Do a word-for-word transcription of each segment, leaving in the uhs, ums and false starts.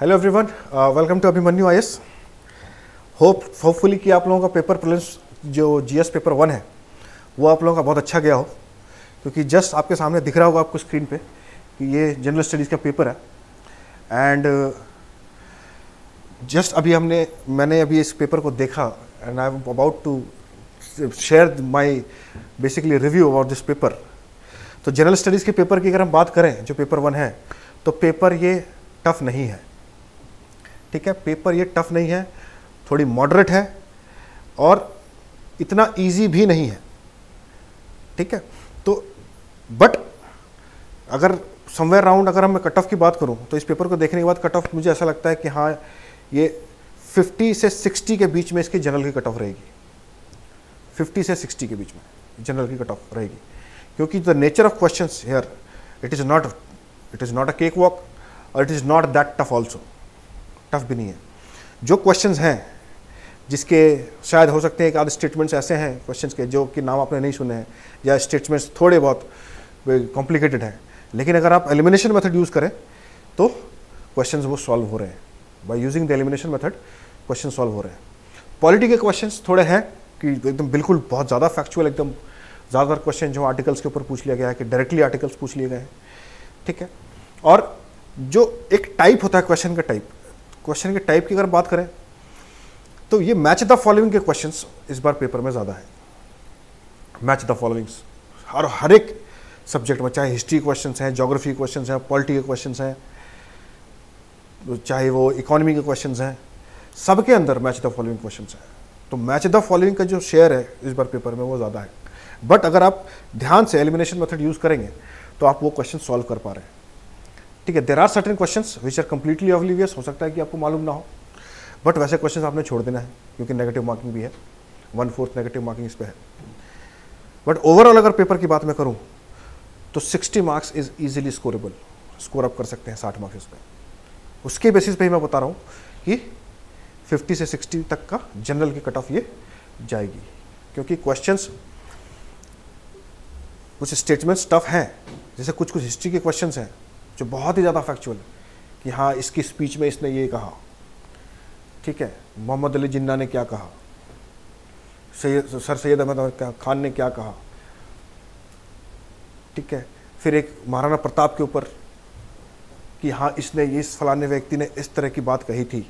Hello everyone, welcome to Abhimanyu I A S. Hope hopefully कि आप लोगों का पेपर प्रीलिम्स जो जीएस पेपर वन है वो आप लोगों का बहुत अच्छा गया हो, क्योंकि जस्ट आपके सामने दिख रहा होगा आपको स्क्रीन पे कि ये जनरल स्टडीज़ का पेपर है। एंड जस्ट uh, अभी हमने मैंने अभी इस पेपर को देखा and I am about to share my basically review about this paper. तो जनरल स्टडीज़ के पेपर की अगर हम बात करें जो पेपर वन है, तो पेपर ये टफ़ नहीं है, ठीक है। पेपर ये टफ़ नहीं है, थोड़ी मॉडरेट है और इतना इजी भी नहीं है, ठीक है। तो बट अगर समवेयर राउंड अगर हम कट ऑफ की बात करूं तो इस पेपर को देखने के बाद कट ऑफ मुझे ऐसा लगता है कि हाँ, ये पचास से साठ के बीच में इसकी जनरल की कट ऑफ रहेगी। पचास से साठ के बीच में जनरल की कट ऑफ रहेगी, क्योंकि the nature of questions here it is not it is not a cake walk और it is not that tough also. Tough भी नहीं है जो क्वेश्चंस हैं, जिसके शायद हो सकते हैं कि आधे स्टेटमेंट्स ऐसे हैं क्वेश्चंस के जो कि नाम आपने नहीं सुने हैं, या स्टेटमेंट्स थोड़े बहुत कॉम्प्लिकेटेड हैं, लेकिन अगर आप एलिमिनेशन मेथड यूज़ करें तो क्वेश्चंस वो सॉल्व हो रहे हैं। By using the elimination method question solve हो रहे हैं। पॉलिटी के क्वेश्चंस थोड़े हैं कि एकदम बिल्कुल बहुत ज़्यादा फैक्चुअल, एकदम ज़्यादातर क्वेश्चन जो आर्टिकल्स के ऊपर पूछ लिया गया है कि डायरेक्टली आर्टिकल्स पूछ लिए गए हैं, ठीक है। और जो एक टाइप होता है क्वेश्चन का, टाइप क्वेश्चन के टाइप की अगर बात करें तो ये मैच द फॉलोइंग के क्वेश्चंस इस बार पेपर में ज़्यादा है। मैच द फॉलोइंग्स हर हर एक सब्जेक्ट में, चाहे हिस्ट्री क्वेश्चंस हैं, ज्योग्राफी क्वेश्चंस हैं, पॉलिटी के क्वेश्चंस हैं, चाहे वो इकोनॉमी के क्वेश्चंस हैं, सबके अंदर मैच द फॉलोइंग क्वेश्चंस हैं। तो मैच द फॉलोइंग का जो शेयर है इस बार पेपर में वो ज़्यादा है। बट अगर आप ध्यान से एलिमिनेशन मेथड यूज़ करेंगे तो आप वो क्वेश्चन सॉल्व कर पा रहे हैं, ठीक है। There are certain questions which are completely oblivious, हो सकता है कि आपको मालूम ना हो, बट वैसे क्वेश्चंस आपने छोड़ देना है क्योंकि नेगेटिव मार्किंग भी है, वन फोर्थ नेगेटिव मार्किंग इस पे है। बट ओवरऑल अगर पेपर की बात मैं करूं तो sixty marks is easily scorable, score up कर सकते हैं साठ मार्क्स इस पर। उसके बेसिस पे ही मैं बता रहा हूँ कि फिफ्टी से सिक्सटी तक का जनरल की कट ऑफ ये जाएगी, क्योंकि क्वेश्चंस कुछ स्टेटमेंट्स टफ हैं, जैसे कुछ कुछ हिस्ट्री के क्वेश्चंस हैं जो बहुत ही ज़्यादा फैक्चुअल है कि हाँ, इसकी स्पीच में इसने ये कहा, ठीक है, मोहम्मद अली जिन्ना ने क्या कहा, सैयद सर सैयद अहमद खान ने क्या कहा, ठीक है। फिर एक महाराणा प्रताप के ऊपर कि हाँ, इसने ये इस फलाने व्यक्ति ने इस तरह की बात कही थी।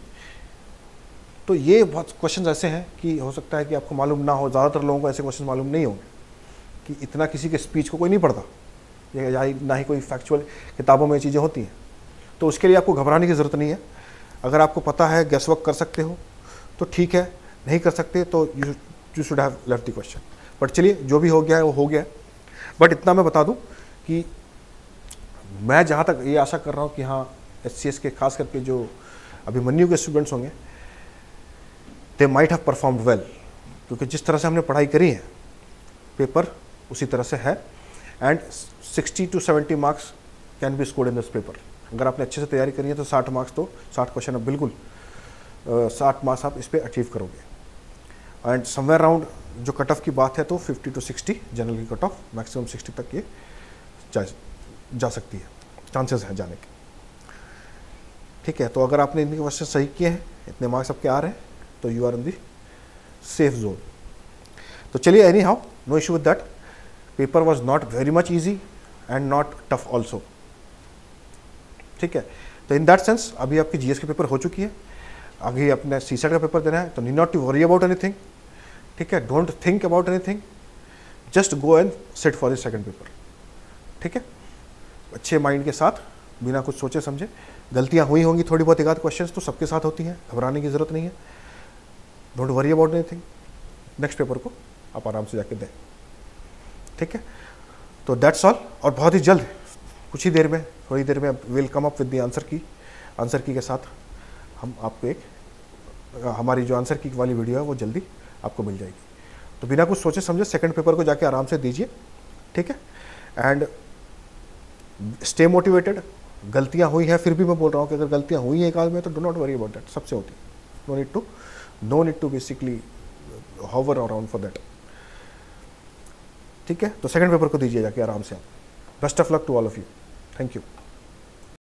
तो ये बहुत क्वेश्चंस ऐसे हैं कि हो सकता है कि आपको मालूम ना हो, ज़्यादातर लोगों को ऐसे क्वेश्चन मालूम नहीं होंगे कि इतना किसी के स्पीच को कोई नहीं पढ़ता, या ना ही कोई फैक्चुअल किताबों में चीज़ें होती हैं। तो उसके लिए आपको घबराने की ज़रूरत नहीं है। अगर आपको पता है, गैस वर्क कर सकते हो तो ठीक है, नहीं कर सकते तो you you should have left the question. But चलिए, जो भी हो गया है वो हो गया है। बट इतना मैं बता दूं कि मैं जहाँ तक ये आशा कर रहा हूँ कि हाँ, एचसीएस के खास करके जो अभिमन्यु के स्टूडेंट्स होंगे they might have performed well, क्योंकि जिस तरह से हमने पढ़ाई करी है पेपर उसी तरह से है। And sixty to seventy marks can be scored in this paper. अगर आपने अच्छे से तैयारी करी है तो साठ मार्क्स तो साठ क्वेश्चन आप बिल्कुल साठ मार्क्स आप इस पर अचीव करोगे। एंड समवेयर अराउंड जो कट ऑफ की बात है तो फिफ्टी टू सिक्सटी जनरल की कट ऑफ, मैक्सिमम सिक्सटी तक ये जा, जा सकती है, चांसेस हैं जाने के, ठीक है। तो अगर आपने इतने क्वेश्चन सही किए हैं, इतने मार्क्स आपके आ रहे हैं, तो you are in the safe zone. तो चलिए, anyhow, no issue with that. Paper was not very much easy and not tough also, ठीक है। तो इन दैट सेंस अभी आपकी जीएस के पेपर हो चुकी है, अभी अपने सीसेट का पेपर देना है, तो need not to worry about anything, ठीक है। Don't think about anything, just go and set for the second paper, ठीक है। अच्छे माइंड के साथ, बिना कुछ सोचे समझे। गलतियाँ हुई होंगी थोड़ी बहुत, एकाध क्वेश्चन तो सबके साथ होती हैं, घबराने की जरूरत नहीं है। Don't worry about anything, next paper को आप आराम से जाके दें, ठीक है। तो दैट्स ऑल। और बहुत ही जल्द, कुछ ही देर में, थोड़ी देर में will come up with the answer key answer key के साथ हम आपको एक हमारी जो आंसर की वाली वीडियो है वो जल्दी आपको मिल जाएगी। तो बिना कुछ सोचे समझे सेकंड पेपर को जाके आराम से दीजिए, ठीक है। And stay motivated. गलतियां हुई हैं, फिर भी मैं बोल रहा हूँ कि अगर गलतियाँ हुई हैं एक आध में तो do not worry about that, सबसे होती है। No need to no need to basically hover around for that, ठीक है। तो सेकंड पेपर को दीजिए जाके आराम से आप। Best of luck to all of you, thank you.